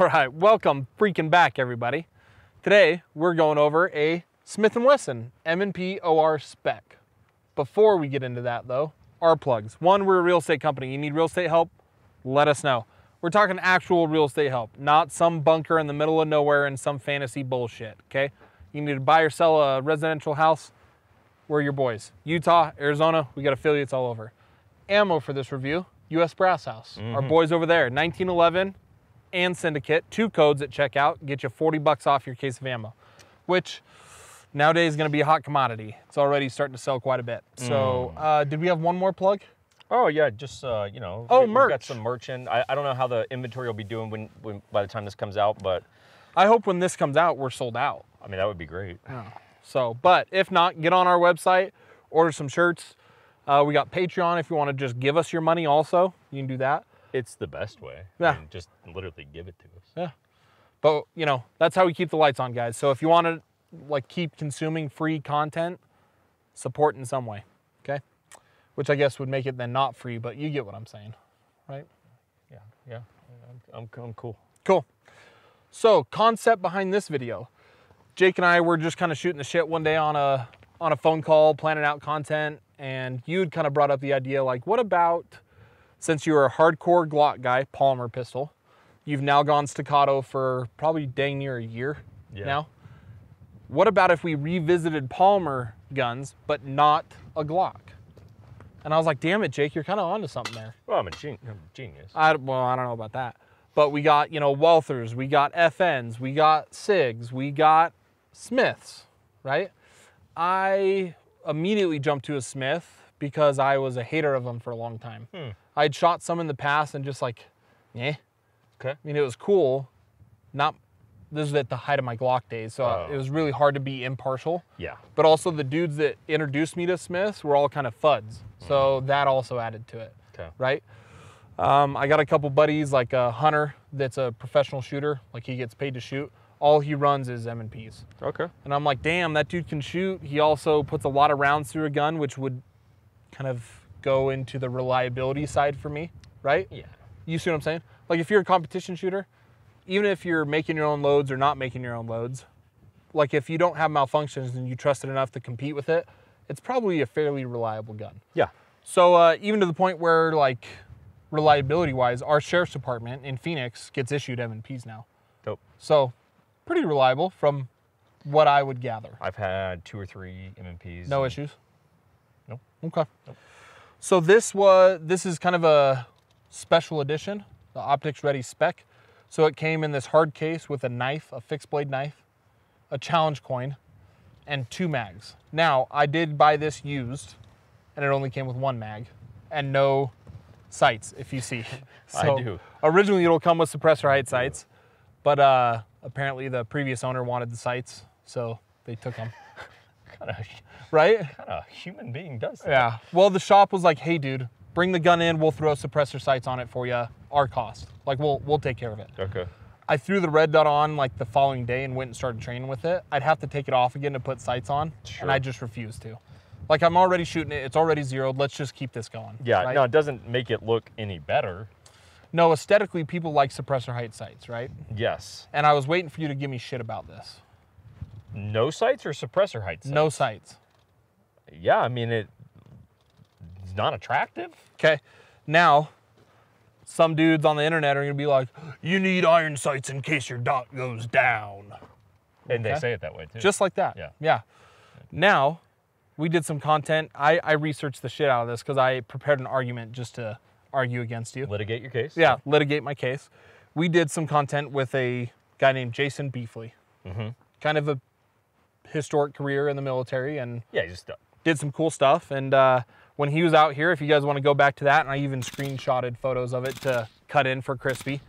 All right, welcome freaking back, everybody. Today, we're going over a Smith & Wesson M&P OR spec. Before we get into that, though, our plugs. One, we're a real estate company. You need real estate help? Let us know. We're talking actual real estate help, not some bunker in the middle of nowhere and some fantasy bullshit, okay? You need to buy or sell a residential house? We're your boys. Utah, Arizona, we got affiliates all over. Ammo for this review, US Brass House. Our boys over there, 1911 and Syndicate, two codes at checkout, get you 40 bucks off your case of ammo, which nowadays is gonna be a hot commodity. It's already starting to sell quite a bit. So did we have one more plug? Oh yeah, just you know, merch. Got some merch in. I don't know how the inventory will be doing when by the time this comes out, but I hope when this comes out, we're sold out. I mean, that would be great. Yeah. So, but if not, get on our website, order some shirts. We got Patreon if you want to just give us your money also, you can do that. It's the best way. Yeah. I mean, just literally give it to us. Yeah. But, you know, that's how we keep the lights on, guys. So if you want to, like, keep consuming free content, support in some way, okay? Which I guess would make it then not free, but you get what I'm saying, right? Yeah, yeah. I'm cool. Cool. So, concept behind this video. Jake and I were just kind of shooting the shit one day on a phone call, planning out content, and you'd kind of brought up the idea, like, what about, since you were a hardcore Glock guy, polymer pistol, you've now gone Staccato for probably dang near a year now. What about if we revisited polymer guns, but not a Glock? And I was like, damn it, Jake, you're kind of onto something there. Well, I'm a genius. Well, I don't know about that. But we got, you know, Walthers, we got FNs, we got SIGs, we got Smiths, right? I immediately jumped to a Smith because I was a hater of them for a long time. I'd shot some in the past and just like, eh. Okay. I mean, it was cool. Not, this was at the height of my Glock days, so it was really hard to be impartial. Yeah. But also the dudes that introduced me to Smiths were all kind of FUDs. So that also added to it, right? I got a couple buddies, like Hunter, that's a professional shooter. Like, he gets paid to shoot. All he runs is M&Ps. Okay. And I'm like, damn, that dude can shoot. He also puts a lot of rounds through a gun, which would kind of go into the reliability side for me, right? Yeah. You see what I'm saying? Like, if you're a competition shooter, even if you're making your own loads or not making your own loads, like, if you don't have malfunctions and you trust it enough to compete with it, it's probably a fairly reliable gun. Yeah. So even to the point where, like, reliability-wise, our sheriff's department in Phoenix gets issued M&Ps now. Dope. So pretty reliable from what I would gather. I've had 2 or 3 M&Ps. No issues? No. Okay. Nope. So this is kind of a special edition, the Optics Ready spec. So it came in this hard case with a knife, a fixed blade knife, a challenge coin, and 2 mags. Now, I did buy this used, and it only came with 1 mag and no sights, if you see. So I do. Originally, it'll come with suppressor height sights, but apparently the previous owner wanted the sights, so they took them. Right? What kind of human being does that? Yeah. Well, the shop was like, hey, dude, bring the gun in. We'll throw suppressor sights on it for you. Our cost. Like, we'll take care of it. Okay. I threw the red dot on, like, the following day and went and started training with it. I'd have to take it off again to put sights on, and I just refused to. Like, I'm already shooting it. It's already zeroed. Let's just keep this going. Yeah. Right? No, it doesn't make it look any better. No, aesthetically, people like suppressor height sights, right? Yes. And I was waiting for you to give me shit about this. No sights or suppressor height sights? No sights. Yeah, I mean, it's not attractive. Okay. Now, some dudes on the internet are going to be like, you need iron sights in case your dot goes down. And they say it that way, too. Just like that. Yeah. Yeah. Now, we did some content. I researched the shit out of this because I prepared an argument just to argue against you. Litigate your case. Yeah, litigate my case. We did some content with a guy named Jason Beefley. Kind of a historic career in the military, and yeah, he just did some cool stuff. And when he was out here, if you guys want to go back to that, and I even screenshotted photos of it to cut in for Crispy,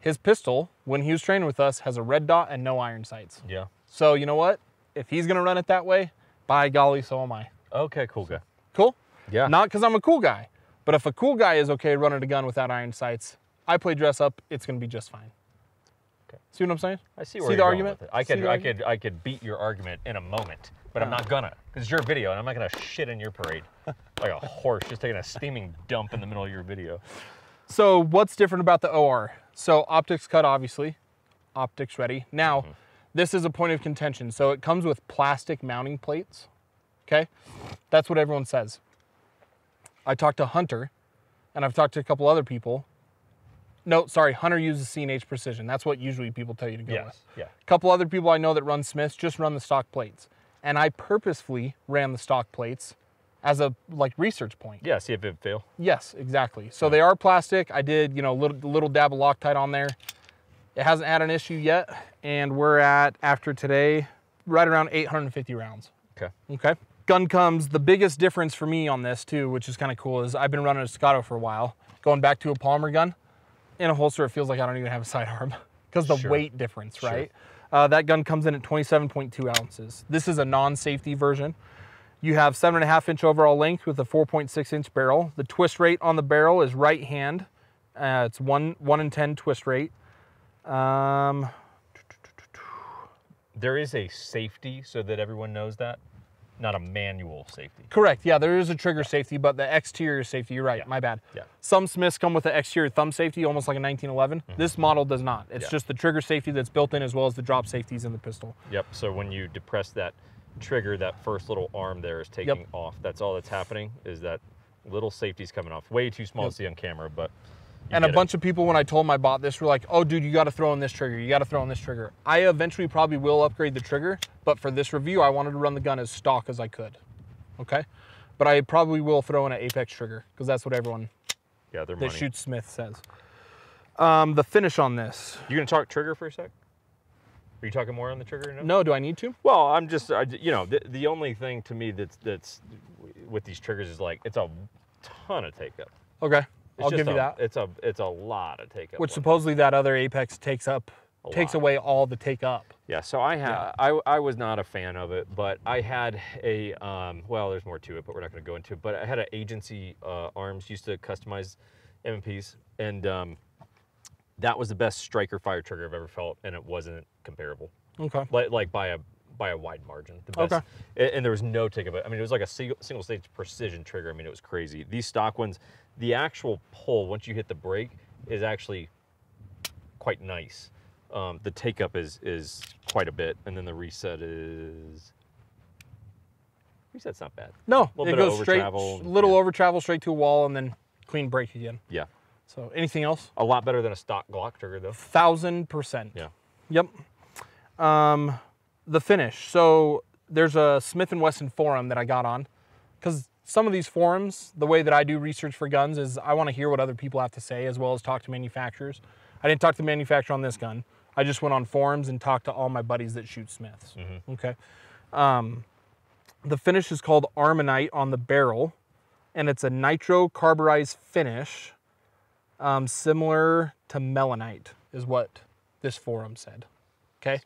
his pistol, when he was training with us, has a red dot and no iron sights. Yeah. So you know what? If he's going to run it that way, by golly, so am I. Okay, cool guy. Cool? Yeah. Not because I'm a cool guy, but if a cool guy is okay running a gun without iron sights, I play dress up, it's going to be just fine. Okay. See what I'm saying? I see where you're going with it. I could beat your argument in a moment, but I'm not gonna, because it's your video, and I'm not gonna shit in your parade like a horse just taking a steaming dump in the middle of your video. So what's different about the OR? So optics cut, obviously, optics ready. Now, this is a point of contention. So it comes with plastic mounting plates, okay? That's what everyone says. I talked to Hunter, and I've talked to a couple other people. No, sorry, Hunter uses C&H Precision. That's what usually people tell you to go with. Yeah. A couple other people I know that run Smiths just run the stock plates. And I purposefully ran the stock plates as a like research point. Yeah, see if it fail. Yes, exactly. So they are plastic. I did, you know, little dab of Loctite on there. It hasn't had an issue yet, and we're at, after today, right around 850 rounds. Okay. Okay. Gun comes, the biggest difference for me on this too, which is kind of cool, is I've been running a Staccato for a while. Going back to a Palmer gun, in a holster it feels like I don't even have a sidearm because the weight difference, right? That gun comes in at 27.2 ounces. This is a non-safety version. You have 7.5 inch overall length with a 4.6 inch barrel. The twist rate on the barrel is right hand. It's one in 10 twist rate. There is a safety so that everyone knows that, not a manual safety. Correct, yeah, there is a trigger safety, but the exterior safety, you're right, my bad. Yeah. Some Smiths come with the exterior thumb safety, almost like a 1911. This model does not. It's just the trigger safety that's built in as well as the drop safeties in the pistol. Yep, so when you depress that trigger, that first little arm there is taking off. That's all that's happening, is that little safety's coming off. Way too small to see on camera, but... And a bunch of people, when I told them I bought this, were like, oh, dude, you got to throw in this trigger. You got to throw in this trigger. I eventually probably will upgrade the trigger, but for this review, I wanted to run the gun as stock as I could, okay? But I probably will throw in an Apex trigger because that's what everyone that shoots Smith says. The finish on this. You going to talk trigger for a sec? Are you talking more on the trigger? No, do I need to? Well, I'm just, you know, the only thing to me that's with these triggers is like it's a ton of take-up. Okay. I'll give you that. It's a lot of take up. Which supposedly that other Apex takes away all the take up. Yeah, so I was not a fan of it, but I had a well, there's more to it, but we're not going to go into it. But I had an agency arms, used to customize M&Ps, and that was the best striker fire trigger I've ever felt, and it wasn't comparable. Okay. Like by a wide margin, the best. Okay. And there was no take up. I mean, it was like a single stage precision trigger. I mean, it was crazy. These stock ones, the actual pull, once you hit the brake, is actually quite nice. The take up is quite a bit, and then the reset is... Reset's not bad. No, it goes straight, over travel, straight to a wall, and then clean brake again. Yeah. So anything else? A lot better than a stock Glock trigger, though. 1000%. Yeah. Yep. The finish. So there's a Smith & Wesson forum that I got on, because some of these forums, the way that I do research for guns is I want to hear what other people have to say as well as talk to manufacturers. I didn't talk to the manufacturer on this gun. I just went on forums and talked to all my buddies that shoot Smiths. Okay. The finish is called Armonite on the barrel, and it's a nitro-carburized finish, similar to melanite is what this forum said. Okay.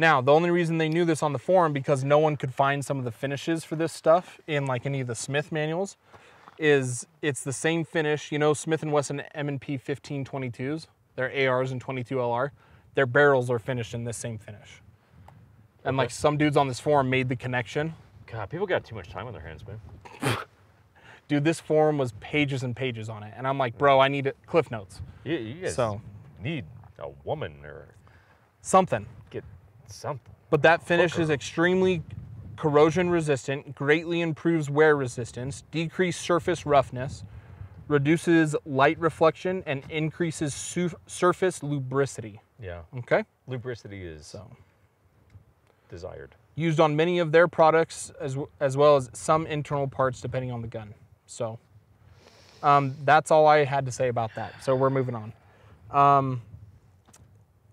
Now, the only reason they knew this on the forum, because no one could find some of the finishes for this stuff in like any of the Smith manuals, is it's the same finish. You know, Smith & Wesson M&P 1522s, their ARs and 22LR, their barrels are finished in this same finish. And like some dudes on this forum made the connection. God, people got too much time on their hands, man. Dude, this forum was pages and pages on it. And I'm like, bro, I need cliff notes. You guys need a woman or something. But that finish is extremely corrosion resistant, greatly improves wear resistance, decreased surface roughness, reduces light reflection, and increases surface lubricity. Yeah. Okay. Lubricity is desired. Used on many of their products as well as some internal parts depending on the gun. So that's all I had to say about that. So we're moving on.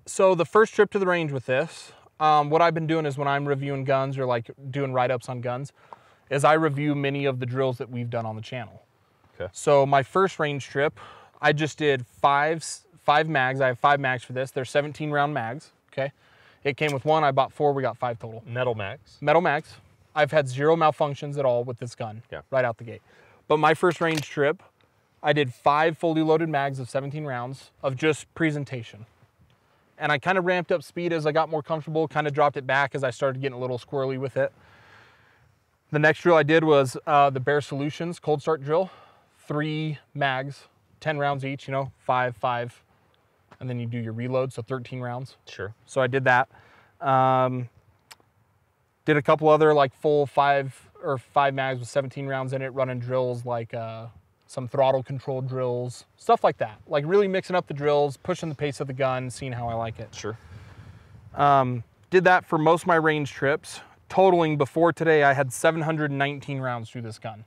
So the first trip to the range with this, what I've been doing is when I'm reviewing guns or like doing write-ups on guns, is I review many of the drills that we've done on the channel. Okay. So my first range trip, I just did five mags. I have five mags for this. They're 17 round mags, okay? It came with one, I bought four, we got five total. Metal mags? Metal mags. I've had zero malfunctions at all with this gun right out the gate. But my first range trip, I did five fully loaded mags of 17 rounds of just presentation. And I kind of ramped up speed as I got more comfortable, kind of dropped it back as I started getting a little squirrely with it. The next drill I did was the Bear Solutions cold start drill, 3 mags 10 rounds each, you know, five, and then you do your reload, so 13 rounds. Sure. So I did that. Did a couple other like full five mags with 17 rounds in it, running drills like some throttle control drills, stuff like that. Like really mixing up the drills, pushing the pace of the gun, seeing how I like it. Sure. Did that for most of my range trips. Totaling before today, I had 719 rounds through this gun.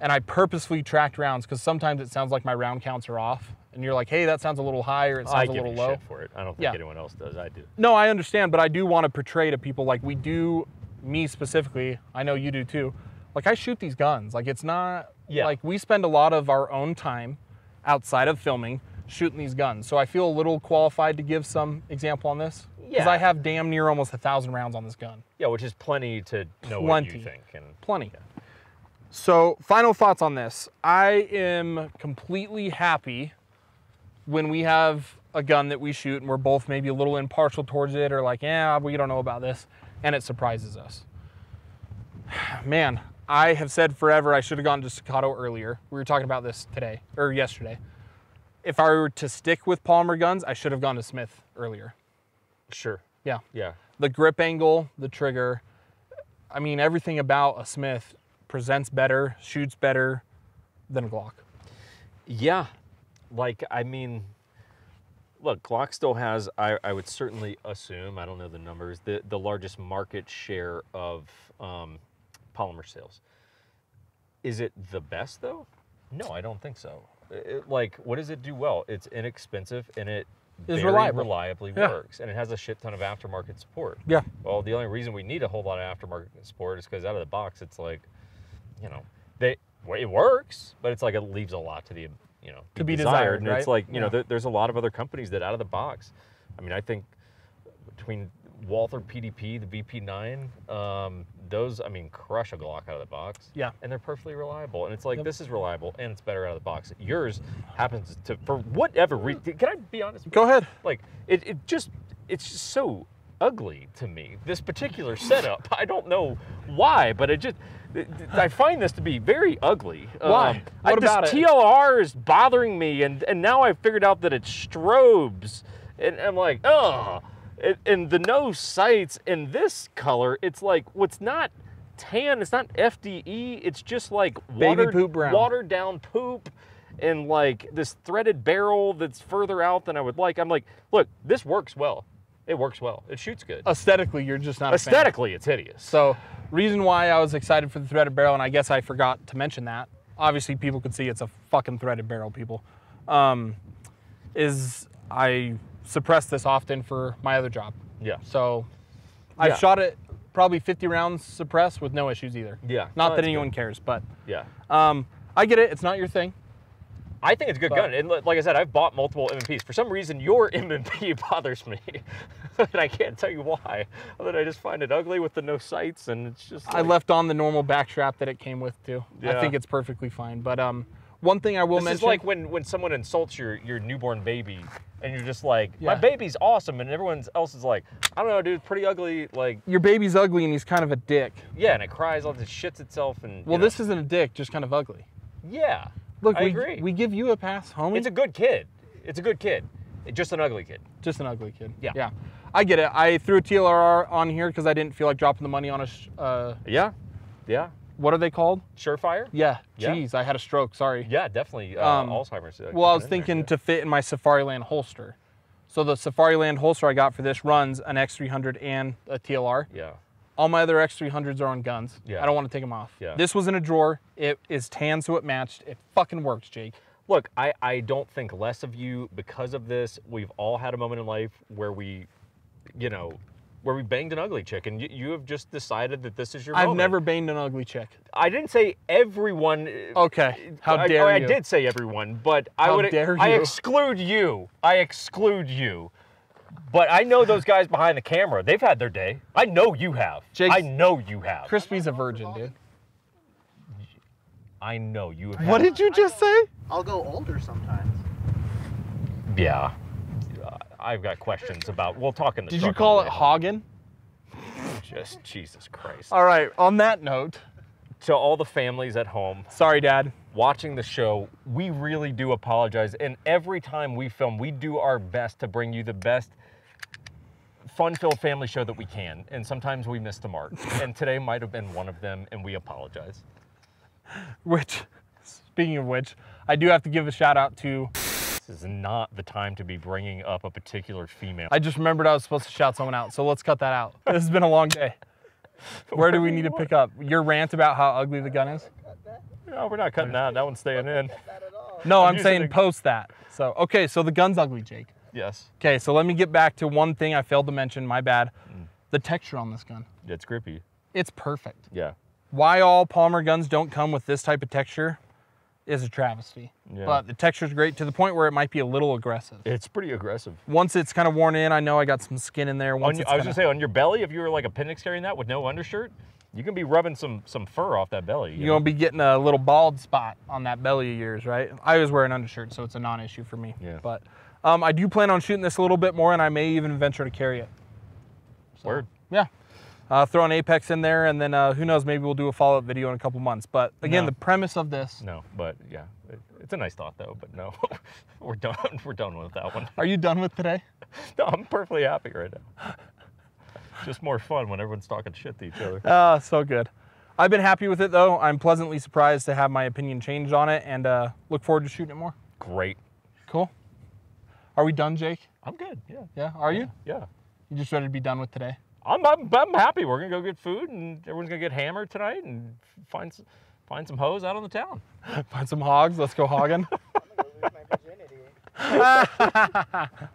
And I purposefully tracked rounds because sometimes it sounds like my round counts are off. And you're like, hey, that sounds a little high or it sounds a little low. I give a shit for it. I don't think anyone else does. I do. No, I understand, but I do want to portray to people, like we do, me specifically, I know you do too, like I shoot these guns. Like it's not, like we spend a lot of our own time outside of filming shooting these guns. So I feel a little qualified to give some example on this. Because I have damn near almost 1,000 rounds on this gun. Yeah, which is plenty to know what you think. And, plenty. So final thoughts on this. I am completely happy when we have a gun that we shoot and we're both maybe a little impartial towards it or like, yeah, we don't know about this, and it surprises us. Man, I have said forever I should have gone to Staccato earlier. We were talking about this today, or yesterday. If I were to stick with polymer guns, I should have gone to Smith earlier. Sure. Yeah. Yeah. The grip angle, the trigger, I mean, everything about a Smith presents better, shoots better than a Glock. Yeah. Like, I mean, look, Glock still has, I would certainly assume, I don't know the numbers, the largest market share of polymer sales. Is it the best, though? No, I don't think so. Like, what does it do well? It's inexpensive, and it very reliably works. And it has a shit ton of aftermarket support. Yeah. Well, the only reason we need a whole lot of aftermarket support is because out of the box, it's like, you know, it works, but it's like it leaves a lot to the... you know, to be desired. And it's like, you know, there's a lot of other companies that out of the box. I mean, I think between Walther PDP, the VP9, those, I mean, crush a Glock out of the box. Yeah. And they're perfectly reliable. And it's like, this is reliable and it's better out of the box. Yours happens to, for whatever reason, can I be honest? Go ahead. Like, it's just so ugly to me, this particular setup. I don't know why, but it just... I find this to be very ugly. Why? What about it? This TLR is bothering me, and now I've figured out that it's strobes. And I'm like, ugh. And the no sights in this color, it's like, what's not tan, it's not FDE, it's just like watered down poop and like this threaded barrel that's further out than I would like. I'm like, look, this works well. It works well. It shoots good. Aesthetically, you're just not a fan. Aesthetically, it's hideous. So, reason why I was excited for the threaded barrel, and I guess I forgot to mention that. Obviously, people could see it's a fucking threaded barrel, people. Is I suppress this often for my other job. Yeah. So, I've shot it probably 50 rounds suppressed with no issues either. Yeah. Not that anyone cares, but... Yeah. I get it. It's not your thing. I think it's a good gun. And like I said, I've bought multiple M&Ps. For some reason, your M&P bothers me. And I can't tell you why. Other than I just find it ugly with the no sights, and it's just like... I left on the normal back strap that it came with, too. Yeah. I think it's perfectly fine. But one thing I will mention... This is like when someone insults your newborn baby, and you're just like, my baby's awesome, and everyone else is like, I don't know, dude, pretty ugly, like... Your baby's ugly, and he's kind of a dick. Yeah, and it cries, all this shits itself, and... Well, this isn't a dick, just kind of ugly. Yeah. Look, we give you a pass, homie. It's a good kid. It's a good kid. Just an ugly kid. Just an ugly kid. Yeah. Yeah. I get it. I threw a TLR on here because I didn't feel like dropping the money on a... yeah. Yeah. What are they called? Surefire? Yeah. Jeez, I had a stroke. Sorry. Yeah, definitely. Alzheimer's. Well, I was thinking to fit in my Safariland holster. So the Safariland holster I got for this runs an X300 and a TLR. Yeah. All my other X300s are on guns. Yeah. I don't want to take them off. Yeah. This was in a drawer. It is tan, so it matched. It fucking works, Jake. Look, I don't think less of you because of this. We've all had a moment in life where we, you know, where we banged an ugly chick, and you have just decided that this is your moment. I've never banged an ugly chick. I didn't say everyone. Okay, how dare you. I did say everyone, but I would. How dare you. I exclude you. I exclude you. But I know those guys behind the camera. They've had their day. I know you have. Jake's, I know you have. Crispy's a virgin, dude. I know you have. What did you just say? I'll go older sometimes. Yeah. I've got questions about... We'll talk in the truck. Did you call it Hagen? Just Jesus Christ. All right. On that note... To all the families at home... Sorry, Dad. watching the show, we really do apologize. And every time we film, we do our best to bring you the best fun-filled family show that we can. And sometimes we miss the mark. And today might have been one of them, and we apologize. Which, speaking of which, I do have to give a shout out to... This is not the time to be bringing up a particular female. I just remembered I was supposed to shout someone out, so let's cut that out. This has been a long day. Where do we need to pick up? Your rant about how ugly the gun is? No, we're not cutting that. That one's staying in. No, I'm saying post that. So, okay, so the gun's ugly, Jake. Yes. Okay, so let me get back to one thing I failed to mention, my bad. The texture on this gun. It's grippy. It's perfect. Yeah. Why all Palmer guns don't come with this type of texture is a travesty. Yeah. But the texture's great to the point where it might be a little aggressive. It's pretty aggressive. Once it's kind of worn in, I know I got some skin in there. Once I was gonna say, on your belly, if you were like appendix carrying that with no undershirt, you can be rubbing some fur off that belly. You're gonna be getting a little bald spot on that belly of yours, right? I always wear an undershirt, so it's a non-issue for me. Yeah. But I do plan on shooting this a little bit more, and I may even venture to carry it. So, word. Yeah. Throw an Apex in there, and then who knows, maybe we'll do a follow-up video in a couple months. But again, the premise of this. No, but yeah, it's a nice thought though, but no, we're done. We're done with that one. Are you done with today? No, I'm perfectly happy right now. Just more fun when everyone's talking shit to each other. Ah, so good. I've been happy with it though. I'm pleasantly surprised to have my opinion changed on it, and look forward to shooting it more. Great. Cool. Are we done, Jake? I'm good, yeah. Yeah, are you? Yeah. You just ready to be done with today? I'm happy. We're gonna go get food, and everyone's gonna get hammered tonight, and find some hoes out on the town. Find some hogs. Let's go hogging. I'm gonna lose my virginity.